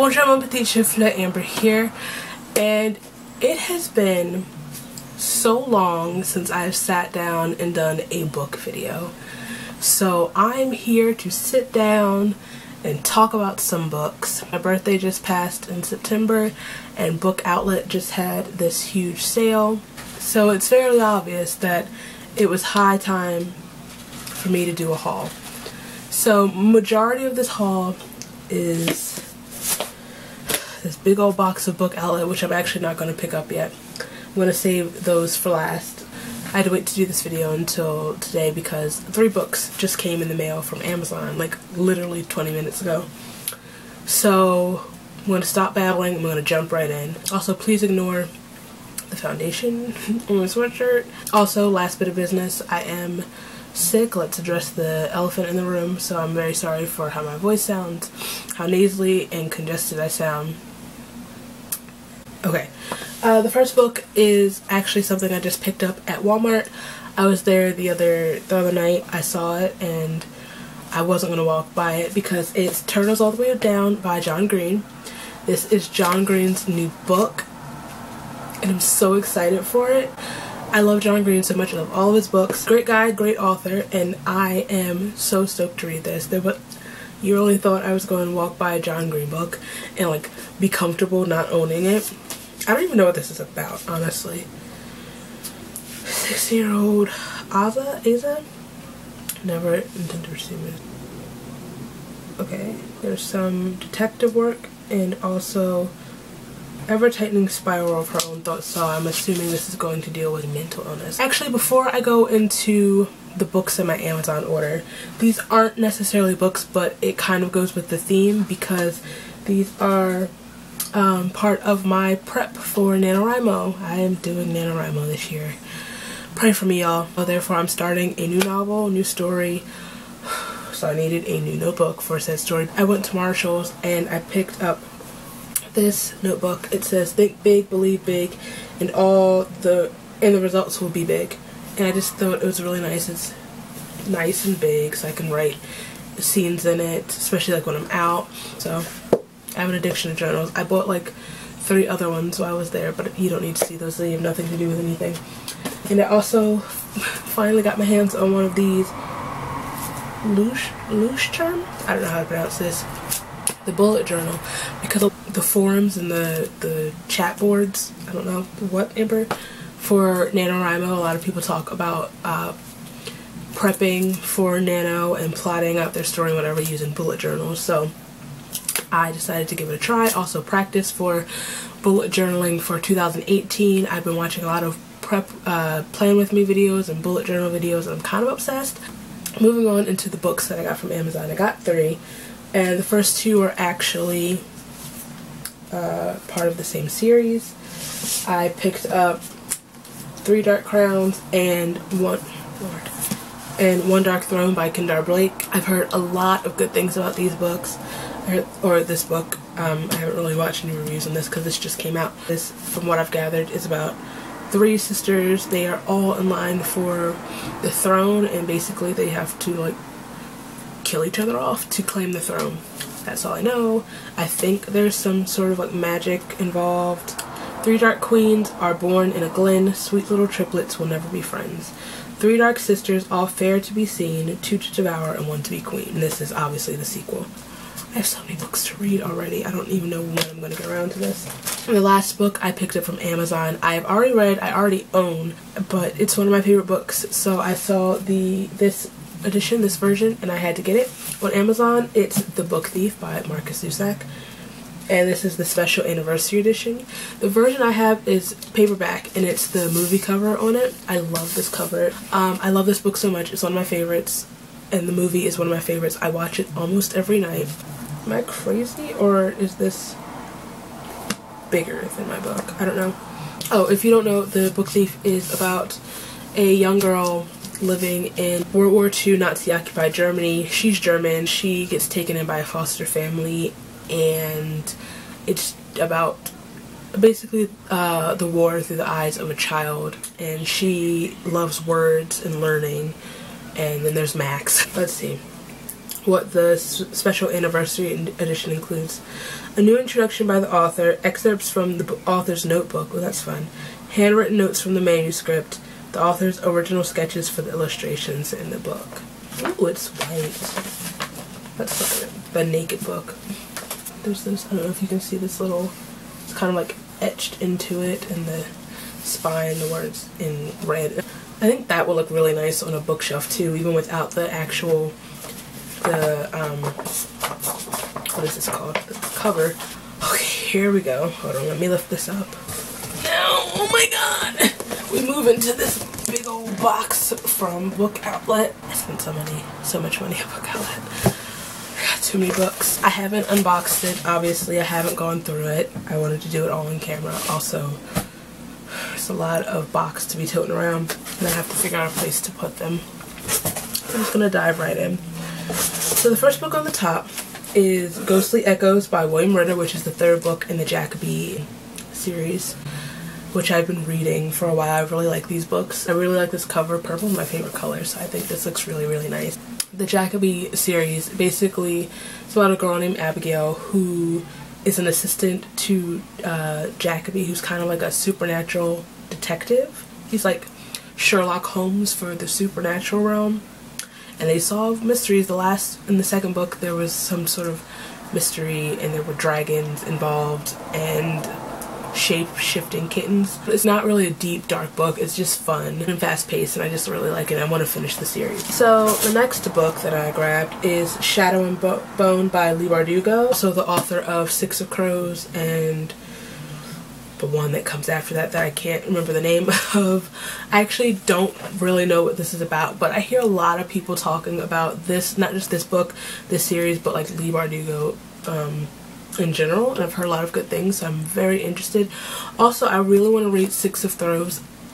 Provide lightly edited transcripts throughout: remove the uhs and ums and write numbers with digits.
Bonjour, mon petit chiflet, Amber here, and it has been so long since I've sat down and done a book video, so I'm here to sit down and talk about some books. My birthday just passed in September, and Book Outlet just had this huge sale, so it's fairly obvious that it was high time for me to do a haul. So majority of this haul is this big old box of Book Outlet, which I'm actually not going to pick up yet. I'm going to save those for last. I had to wait to do this video until today because 3 books just came in the mail from Amazon like literally 20 minutes ago. So I'm going to stop babbling, I'm going to jump right in. Also, please ignore the foundation on my sweatshirt. Also, last bit of business, I am sick. Let's address the elephant in the room. So I'm very sorry for how my voice sounds, how nasally and congested I sound. Okay, the first book is actually something I just picked up at Walmart. I was there the other night, I saw it, and I wasn't going to walk by it because it's Turtles All the Way Down by John Green. This is John Green's new book, and I'm so excited for it. I love John Green so much. I love all of his books. Great guy, great author, and I am so stoked to read this. You really thought I was going to walk by a John Green book and like be comfortable not owning it. I don't even know what this is about, honestly. 6-year-old Aza? Never intended to receive it. Okay, there's some detective work and also ever-tightening spiral of her own thoughts, so I'm assuming this is going to deal with mental illness. Actually, before I go into the books in my Amazon order, these aren't necessarily books, but it kind of goes with the theme because these are part of my prep for NaNoWriMo. I am doing NaNoWriMo this year. Pray for me, y'all. So therefore, I'm starting a new novel, new story, so I needed a new notebook for said story. I went to Marshall's and I picked up this notebook. It says think big, believe big, and the results will be big. And I just thought it was really nice. It's nice and big, so I can write scenes in it, especially like when I'm out. So I have an addiction to journals. I bought like 3 other ones while I was there, but you don't need to see those. They have nothing to do with anything. And I also finally got my hands on one of these Loose Charm. I don't know how to pronounce this. The bullet journal, because of the forums and the chat boards, I don't know what, Amber, for NaNoWriMo, a lot of people talk about prepping for Nano and plotting out their story, whatever, using bullet journals. So I decided to give it a try. Also, practice for bullet journaling for 2018. I've been watching a lot of prep plan with me videos and bullet journal videos, and I'm kind of obsessed. Moving on into the books that I got from Amazon, I got 3. And the first 2 are actually part of the same series. I picked up Three Dark Crowns and One Dark Throne by Kendare Blake. I've heard a lot of good things about these books, or this book. I haven't really watched any reviews on this because this just came out. This, from what I've gathered, is about 3 sisters. They are all in line for the throne, and basically they have to like kill each other off to claim the throne. That's all I know. I think there's some sort of like magic involved. 3 dark queens are born in a glen. Sweet little triplets will never be friends. 3 dark sisters, all fair to be seen, 2 to devour and 1 to be queen. And this is obviously the sequel. I have so many books to read already. I don't even know when I'm going to get around to this. And the last book I picked up from Amazon, I have already read, I already own, but it's one of my favorite books. So I saw this edition, this version, and I had to get it on Amazon. It's The Book Thief by Markus Zusak, and this is the special anniversary edition. The version I have is paperback, and it's the movie cover on it. I love this cover. I love this book so much. It's one of my favorites, and the movie is one of my favorites. I watch it almost every night. Am I crazy, or is this bigger than my book? I don't know. Oh, if you don't know, The Book Thief is about a young girl living in World War II Nazi-occupied Germany. She's German. She gets taken in by a foster family, and it's about basically the war through the eyes of a child, and she loves words and learning. And then there's Max. Let's see. what the special anniversary edition includes. A new introduction by the author, excerpts from the author's notebook, well that's fun, handwritten notes from the manuscript, the author's original sketches for the illustrations in the book. Ooh, it's white. That's like the naked book. There's this, I don't know if you can see this little, it's kind of like etched into it, and the spine, the words in red. I think that will look really nice on a bookshelf too, even without the actual, what is this called? The cover. Okay, here we go. Hold on, let me lift this up. No, oh my god! We move into this big old box from Book Outlet. I spent so much money at Book Outlet. I got too many books. I haven't unboxed it, obviously. I haven't gone through it. I wanted to do it all on camera. Also, there's a lot of boxes to be toting around, and I have to figure out a place to put them. I'm just gonna dive right in. So the first book on the top is Ghostly Echoes by William Ritter, which is the third book in the Jackaby series, which I've been reading for a while. I really like these books. I really like this cover. Purple is my favorite color, so I think this looks really, really nice. The Jackaby series, basically, it's about a girl named Abigail who is an assistant to Jackaby, who's kind of like a supernatural detective. He's like Sherlock Holmes for the supernatural realm. And they solve mysteries. In the second book, there was some sort of mystery, and there were dragons involved, and shape-shifting kittens. It's not really a deep, dark book. It's just fun and fast-paced, and I just really like it. I want to finish the series. So the next book that I grabbed is Shadow and Bone by Leigh Bardugo. So the author of Six of Crows and the one that comes after that I can't remember the name of. I actually don't really know what this is about, but I hear a lot of people talking about this, not just this book, this series, but like Leigh Bardugo in general, and I've heard a lot of good things, so I'm very interested. Also, I really want to read Six of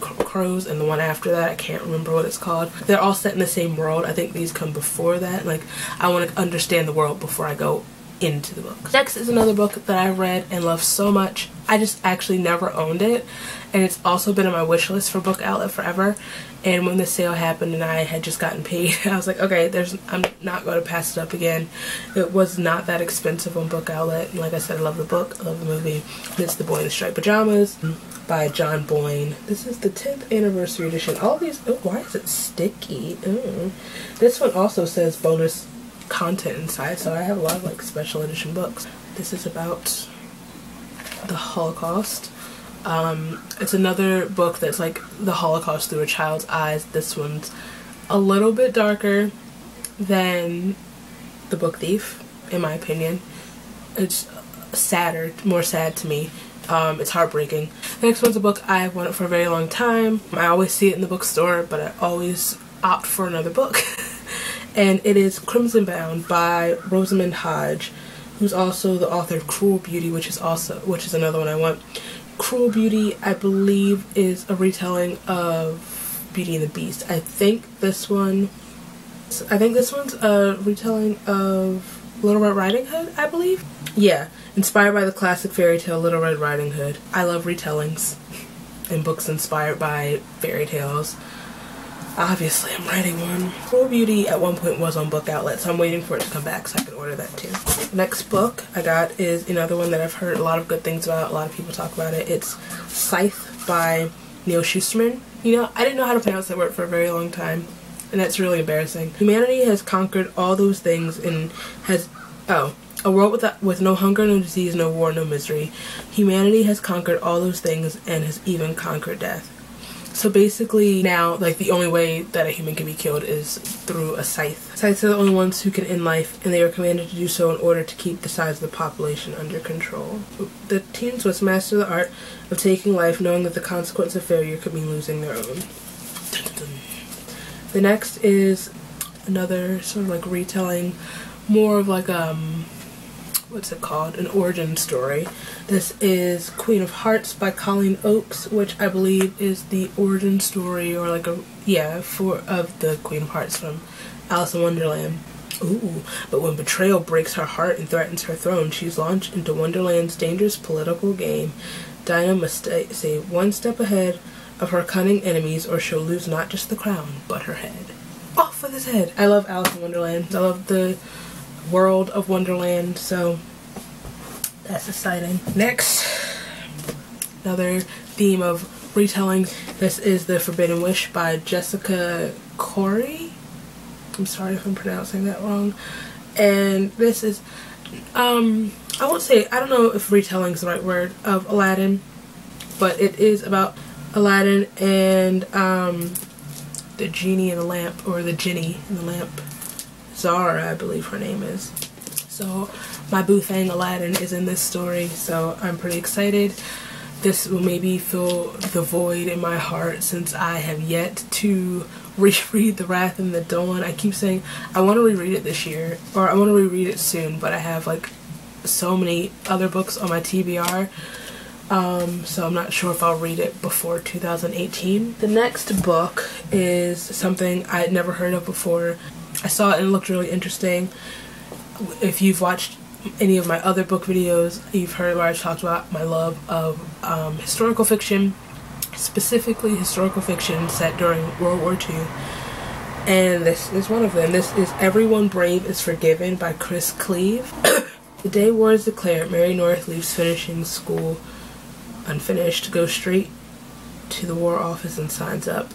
Crows and the one after that. I can't remember what it's called. They're all set in the same world. I think these come before that. Like, I want to understand the world before I go into the book. Next is another book that I read and loved so much. I just actually never owned it, and it's also been on my wish list for Book Outlet forever, and when the sale happened and I had just gotten paid, I was like, okay, I'm not going to pass it up again. It was not that expensive on Book Outlet, and like I said, I love the book, I love the movie. It's The Boy in the Striped Pajamas by John Boyne. This is the 10th anniversary edition. All these, oh, why is it sticky? Ooh. This one also says bonus content inside, so I have a lot of like special edition books. This is about the Holocaust. It's another book that's like the Holocaust through a child's eyes. This one's a little bit darker than The Book Thief, in my opinion. It's sadder, more sad to me. It's heartbreaking. The next one's a book I've wanted for a very long time. I always see it in the bookstore, but I always opt for another book. And it is Crimson Bound by Rosamund Hodge, who's also the author of Cruel Beauty, which is another one I want. Cruel Beauty, I believe, is a retelling of Beauty and the Beast. I think this one's a retelling of Little Red Riding Hood, I believe. Yeah, inspired by the classic fairy tale Little Red Riding Hood. I love retellings and books inspired by fairy tales. Obviously, I'm writing one. Cruel Beauty at one point was on Book Outlet, so I'm waiting for it to come back so I can order that too. Next book I got is another one that I've heard a lot of good things about. A lot of people talk about it. It's Scythe by Neil Schusterman. You know, I didn't know how to pronounce that word for a very long time, and that's really embarrassing. Humanity has conquered all those things and has, a world with no hunger, no disease, no war, no misery. Humanity has conquered all those things and has even conquered death. So basically now, like, the only way that a human can be killed is through a scythe. Scythes are the only ones who can end life, and they are commanded to do so in order to keep the size of the population under control. The teens must master the art of taking life, knowing that the consequence of failure could mean losing their own. The next is another sort of like retelling, more of like what's it called? An origin story. This is Queen of Hearts by Colleen Oakes, which I believe is the origin story, or like of the Queen of Hearts from Alice in Wonderland. Ooh, but when betrayal breaks her heart and threatens her throne, she's launched into Wonderland's dangerous political game. Dinah must stay one step ahead of her cunning enemies, or she'll lose not just the crown, but her head. Oh, off with his head. I love Alice in Wonderland. I love the world of Wonderland, so that's exciting. Next, another theme of retelling. This is The Forbidden Wish by Jessica Corey. I'm sorry if I'm pronouncing that wrong. And this is, I won't say, I don't know if retelling is the right word, of Aladdin, but it is about Aladdin and the genie in the lamp, or the Jinny in the lamp. Zara, I believe her name is. So my boo thing Aladdin is in this story, so I'm pretty excited. This will maybe fill the void in my heart since I have yet to reread The Wrath and the Dawn. I keep saying I want to reread it this year, or I want to reread it soon, but I have like so many other books on my TBR, so I'm not sure if I'll read it before 2018. The next book is something I had never heard of before. I saw it and it looked really interesting. If you've watched any of my other book videos, you've heard where I talked about my love of historical fiction, specifically historical fiction set during World War II, and this is one of them. This is Everyone Brave is Forgiven by Chris Cleave. The day war is declared, Mary North leaves finishing school unfinished to go straight to the war office and signs up.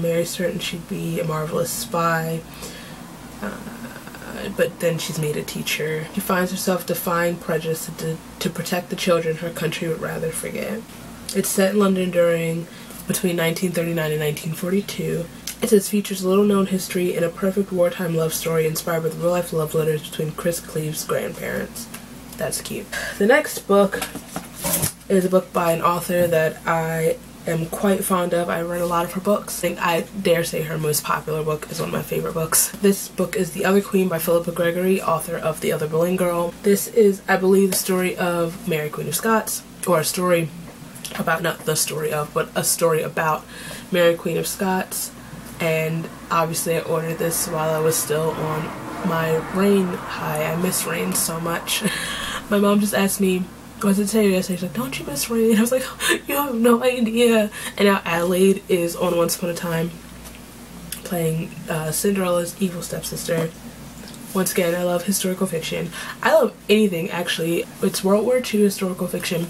Mary's certain she'd be a marvelous spy, but then she's made a teacher. She finds herself defying prejudice to protect the children her country would rather forget. It's set in London between 1939 and 1942. It features a little-known history and a perfect wartime love story inspired by the real-life love letters between Chris Cleave's grandparents. That's cute. The next book is a book by an author that I am quite fond of. I read a lot of her books. I think I dare say her most popular book is one of my favorite books. This book is The Other Queen by Philippa Gregory, author of The Other Boleyn Girl. This is, I believe, the story of Mary, Queen of Scots, or a story about, not the story of, but a story about Mary, Queen of Scots. And obviously I ordered this while I was still on my rain high. I miss rain so much. My mom just asked me, was it today or yesterday? She's like, don't you miss rain? I was like, you have no idea. And now Adelaide is on Once Upon a Time playing Cinderella's evil stepsister. Once again, I love historical fiction. I love anything, actually. It's World War II historical fiction,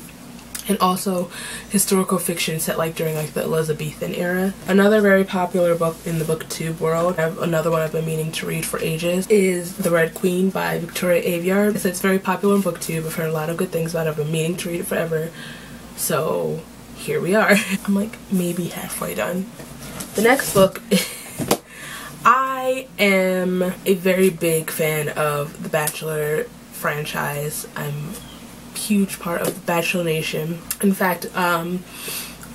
and also historical fiction set like during like the Elizabethan era. Another very popular book in the booktube world, another one I've been meaning to read for ages, is The Red Queen by Victoria Aveyard. It's very popular in booktube. I've heard a lot of good things about it. I've been meaning to read it forever, so here we are. I'm like maybe halfway done. The next book I am a very big fan of the Bachelor franchise. I'm huge part of the Bachelor Nation. In fact, a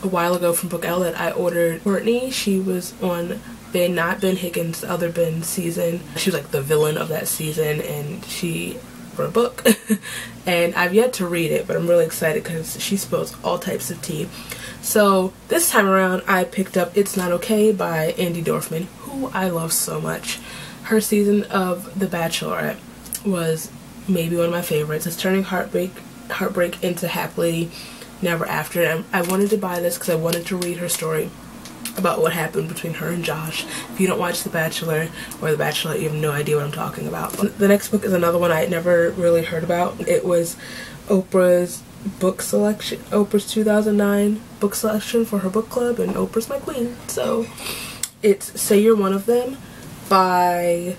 while ago from Book Outlet, I ordered Courtney. She was on Ben, not Ben Higgins, the other Ben season. She was like the villain of that season, and she wrote a book. And I've yet to read it, but I'm really excited because she spills all types of tea. So this time around, I picked up It's Not Okay by Andy Dorfman, who I love so much. Her season of The Bachelorette was maybe one of my favorites. It's turning heartbreak into happily never after, and I wanted to buy this because I wanted to read her story about what happened between her and Josh. If you don't watch The Bachelor or The Bachelorette, you have no idea what I'm talking about. The next book is another one I had never really heard about. It was Oprah's book selection, Oprah's 2009 book selection for her book club, and Oprah's my queen, so it's Say You're One of Them by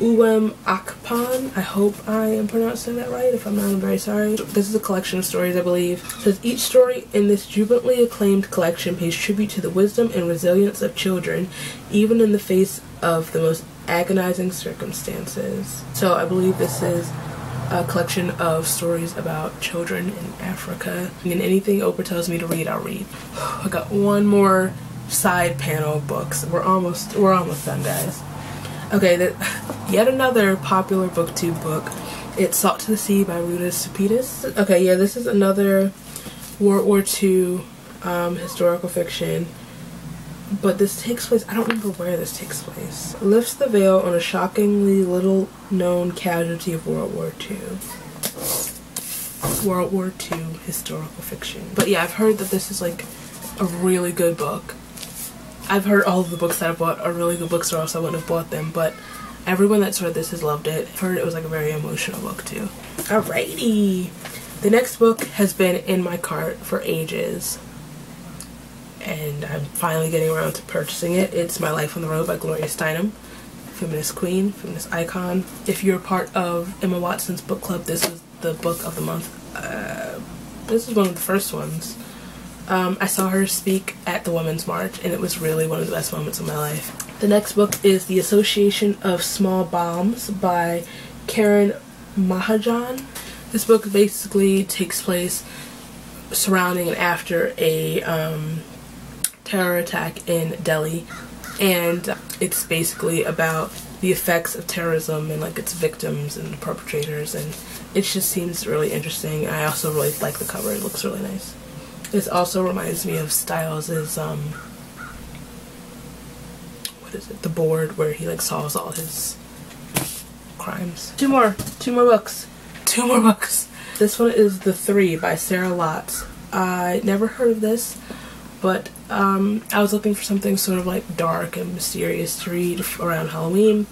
Uwem Akpan. I hope I am pronouncing that right. If I'm not, I'm very sorry. This is a collection of stories, I believe. It says each story in this jubilantly acclaimed collection pays tribute to the wisdom and resilience of children, even in the face of the most agonizing circumstances. So I believe this is a collection of stories about children in Africa. And anything Oprah tells me to read, I'll read. I got one more side panel of books. We're almost done, guys. Okay, yet another popular booktube book. It's Salt to the Sea by Ruta Sepetys. Okay, yeah, this is another World War II historical fiction, but this takes place, I don't remember where this takes place. Lifts the veil on a shockingly little known casualty of World War II. World War II historical fiction. But yeah, I've heard that this is like a really good book. I've heard all of the books that I bought are really good books or else I wouldn't have bought them, but everyone that's read this has loved it. I've heard it was like a very emotional book too. Alrighty! The next book has been in my cart for ages and I'm finally getting around to purchasing it. It's My Life on the Road by Gloria Steinem. Feminist queen, feminist icon. If you're part of Emma Watson's book club, this is the book of the month. This is one of the first ones. I saw her speak at the Women's March and it was really one of the best moments of my life. The next book is The Association of Small Bombs by Karen Mahajan. This book basically takes place surrounding and after a terror attack in Delhi, and it's basically about the effects of terrorism and like its victims and the perpetrators, and it just seems really interesting. I also really like the cover, it looks really nice. This also reminds me of Styles's what is it, The Board, where he like solves all his crimes. Two more books. This one is The Three by Sarah Lotz. I never heard of this, but I was looking for something sort of like dark and mysterious to read around Halloween.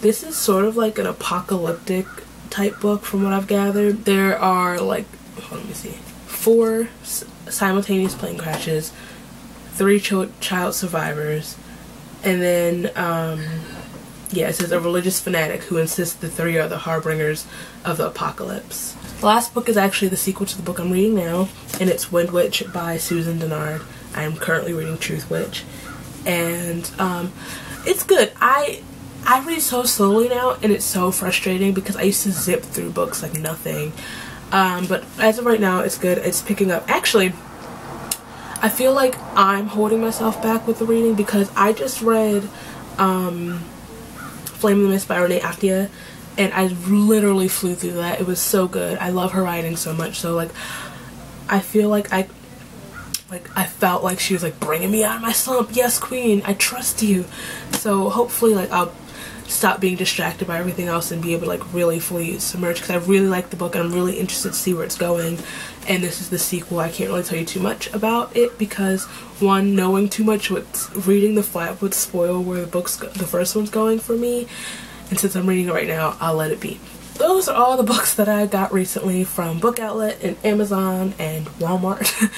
This is sort of like an apocalyptic type book from what I've gathered. There are like, hold on, let me see, 4 simultaneous plane crashes, 3 child survivors, and then yeah, it says a religious fanatic who insists the 3 are the harbingers of the apocalypse. The last book is actually the sequel to the book I'm reading now, and it's Wind Witch by Susan Denard. I'm currently reading Truth Witch, and it's good. I read so slowly now, and it's so frustrating because I used to zip through books like nothing, but as of right now, it's good. It's picking up. Actually, I feel like I'm holding myself back with the reading because I just read Flame in the Mist by Renee Actia, and I literally flew through that. It was so good. I love her writing so much, so like I feel like I felt like she was like bringing me out of my slump. Yes, queen, I trust you. So hopefully like I'll stop being distracted by everything else and be able to like really fully submerge, because I really like the book and I'm really interested to see where it's going. And this is the sequel. I can't really tell you too much about it because one, knowing too much with reading the flat would spoil where the book's the first one's going for me, and since I'm reading it right now, I'll let it be. Those are all the books that I got recently from Book Outlet and Amazon and Walmart.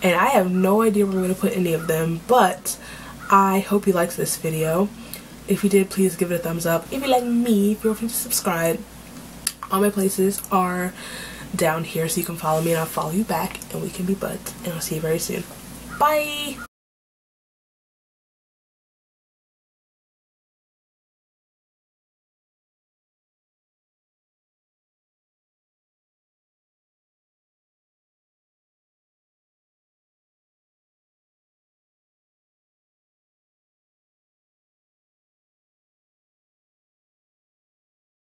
And I have no idea where I'm going to put any of them, but I hope you liked this video. If you did, please give it a thumbs up. If you like me, feel free to subscribe. All my places are down here so you can follow me and I'll follow you back and we can be buds, and I'll see you very soon. Bye!